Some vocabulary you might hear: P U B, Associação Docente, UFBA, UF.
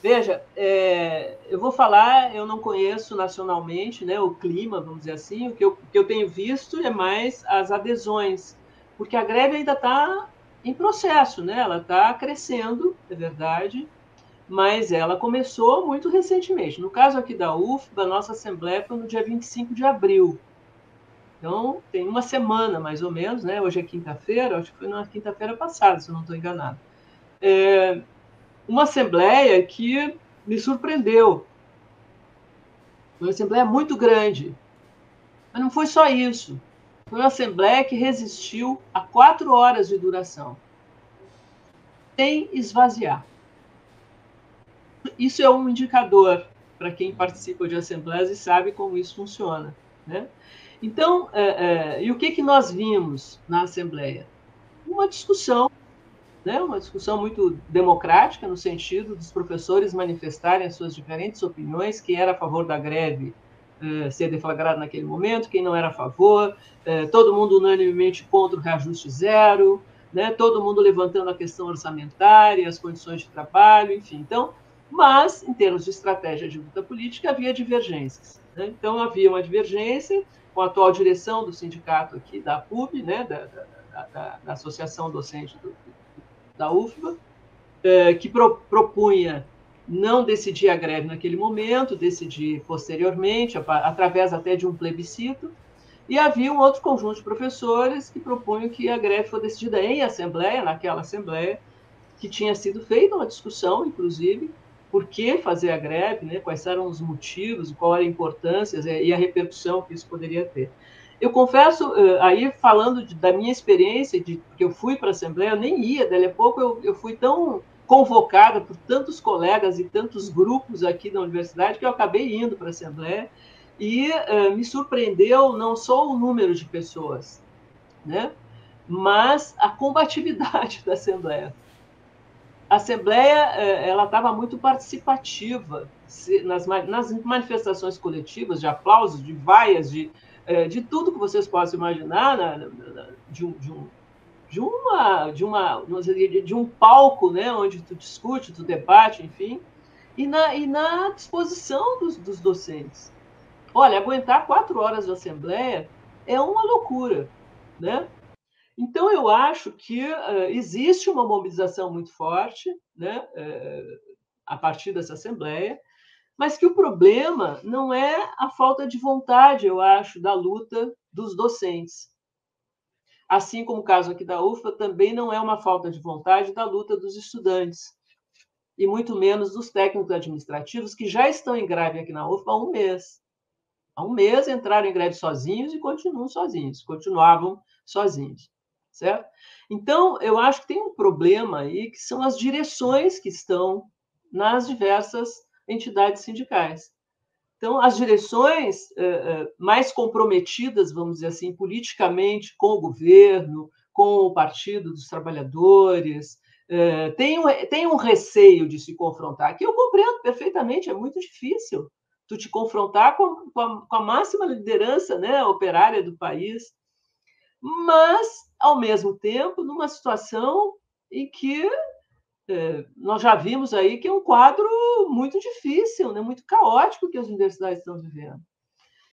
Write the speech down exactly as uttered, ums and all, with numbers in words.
Veja, é, eu vou falar, eu não conheço nacionalmente, né, o clima, vamos dizer assim, o que eu, o que eu tenho visto é mais as adesões, porque a greve ainda está em processo, né? Ela está crescendo, é verdade, mas ela começou muito recentemente. No caso aqui da U F, da nossa Assembleia, foi no dia vinte e cinco de abril. Então, tem uma semana, mais ou menos, né? Hoje é quinta-feira, acho que foi na quinta-feira passada, se eu não estou enganado. É, uma Assembleia que me surpreendeu. Uma Assembleia muito grande. Mas não foi só isso. Foi uma Assembleia que resistiu a quatro horas de duração, sem esvaziar. Isso é um indicador para quem participa de assembleias e sabe como isso funciona, né? Então, é, é, e o que, que nós vimos na Assembleia? Uma discussão, né? Uma discussão muito democrática, no sentido dos professores manifestarem as suas diferentes opiniões, quem era a favor da greve é, ser deflagrada naquele momento, quem não era a favor, é, todo mundo unanimemente contra o reajuste zero, né? Todo mundo levantando a questão orçamentária, as condições de trabalho, enfim. Então, mas, em termos de estratégia de luta política, havia divergências, né? Então, havia uma divergência com a atual direção do sindicato aqui, da P U B, né? da, da, da, da Associação Docente do, da U F B A, eh, que pro, propunha não decidir a greve naquele momento, decidir posteriormente, através até de um plebiscito, e havia um outro conjunto de professores que propunham que a greve fosse decidida em assembleia, naquela assembleia, que tinha sido feita uma discussão, inclusive, por que fazer a greve, né? Quais eram os motivos, qual era a importância e a repercussão que isso poderia ter. Eu confesso, aí falando de, da minha experiência, de que eu fui para a Assembleia, eu nem ia, dali a pouco eu, eu fui tão convocada por tantos colegas e tantos grupos aqui da universidade que eu acabei indo para a Assembleia e uh, me surpreendeu não só o número de pessoas, né? Mas a combatividade da Assembleia. A Assembleia ela estava muito participativa nas, nas manifestações coletivas, de aplausos, de vaias, de, de tudo que vocês possam imaginar, né? de, um, de, um, de, uma, de, uma, de um palco, né? Onde tu discute, tu debate, enfim, e na, e na disposição dos, dos docentes. Olha, aguentar quatro horas de Assembleia é uma loucura, né? Então, eu acho que uh, existe uma mobilização muito forte, né, uh, a partir dessa Assembleia, mas que o problema não é a falta de vontade, eu acho, da luta dos docentes. Assim como o caso aqui da U F B A, também não é uma falta de vontade da luta dos estudantes, e muito menos dos técnicos administrativos, que já estão em greve aqui na U F B A há um mês. Há um mês entraram em greve sozinhos e continuam sozinhos, continuavam sozinhos. Certo? Então, eu acho que tem um problema aí, que são as direções que estão nas diversas entidades sindicais. Então, as direções eh, mais comprometidas, vamos dizer assim, politicamente com o governo, com o Partido dos Trabalhadores, eh, tem, um, tem um receio de se confrontar, que eu compreendo perfeitamente, é muito difícil tu te confrontar com, com, a, com a máxima liderança, né, operária do país, mas, ao mesmo tempo, numa situação em que eh, nós já vimos aí que é um quadro muito difícil, né? Muito caótico que as universidades estão vivendo.